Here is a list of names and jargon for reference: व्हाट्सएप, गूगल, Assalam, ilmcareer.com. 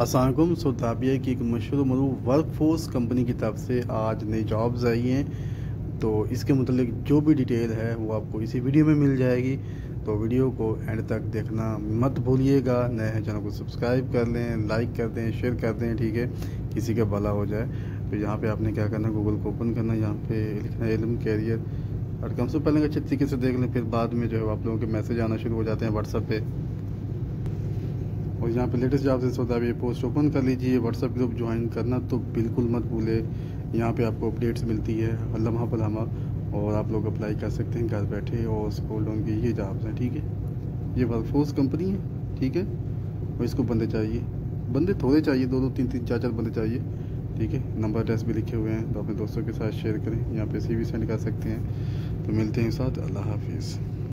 अस्सलामुअलैकुम। सो ताबिया की एक मशहूर मरूफ वर्क फोर्स कंपनी की तरफ से आज नई जॉब्स आई हैं, तो इसके मतलब जो भी डिटेल है वो आपको इसी वीडियो में मिल जाएगी। तो वीडियो को एंड तक देखना मत भूलिएगा। नए हैं चैनल को सब्सक्राइब कर लें, लाइक कर दें, शेयर कर दें, ठीक है, किसी का भला हो जाए। तो यहाँ पे आपने क्या करना, गूगल को ओपन करना, यहाँ पे लिखना है ilmcareer.com। से पहले अच्छे तरीके से देख लें, फिर बाद में जो है आप लोगों के मैसेज आना शुरू हो जाते हैं व्हाट्सएप पे। और यहाँ पे लेटेस्ट जॉब से सोता है, ये पोस्ट ओपन कर लीजिए। व्हाट्सएप ग्रुप ज्वाइन करना तो बिल्कुल मत भूले। यहाँ पे आपको अपडेट्स मिलती है लम्हा पलम्हा, और आप लोग अप्लाई कर सकते हैं घर बैठे। और स्कूल डाउन की ये जॉब्स हैं, ठीक है, ये वर्कफोर्स कंपनी है, ठीक है। और इसको बंदे चाहिए, बंदे थोड़े चाहिए, दो तीन चार बंदे चाहिए, ठीक है। नंबर एड्रेस भी लिखे हुए हैं, तो अपने दोस्तों के साथ शेयर करें। यहाँ पर CV सेंड कर सकते हैं। तो मिलते हैं साथ, अल्लाह हाफिज़।